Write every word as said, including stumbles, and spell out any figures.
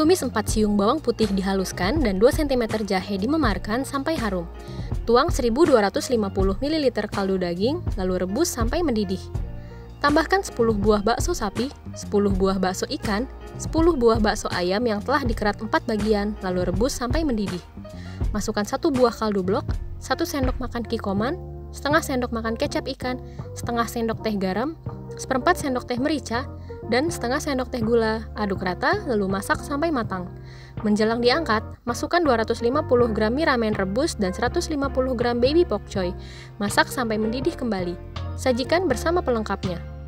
Tumis empat siung bawang putih dihaluskan dan dua sentimeter jahe dimemarkan sampai harum. Tuang seribu dua ratus lima puluh mililiter kaldu daging, lalu rebus sampai mendidih. Tambahkan sepuluh buah bakso sapi, sepuluh buah bakso ikan, sepuluh buah bakso ayam yang telah dikerat empat bagian, lalu rebus sampai mendidih. Masukkan satu buah kaldu blok, satu sendok makan kikoman, setengah sendok makan kecap ikan, setengah sendok teh garam, seperempat sendok teh merica, dan setengah sendok teh gula. Aduk rata, lalu masak sampai matang. Menjelang diangkat, masukkan dua ratus lima puluh gram mie ramen rebus dan seratus lima puluh gram baby bok choy. Masak sampai mendidih kembali. Sajikan bersama pelengkapnya.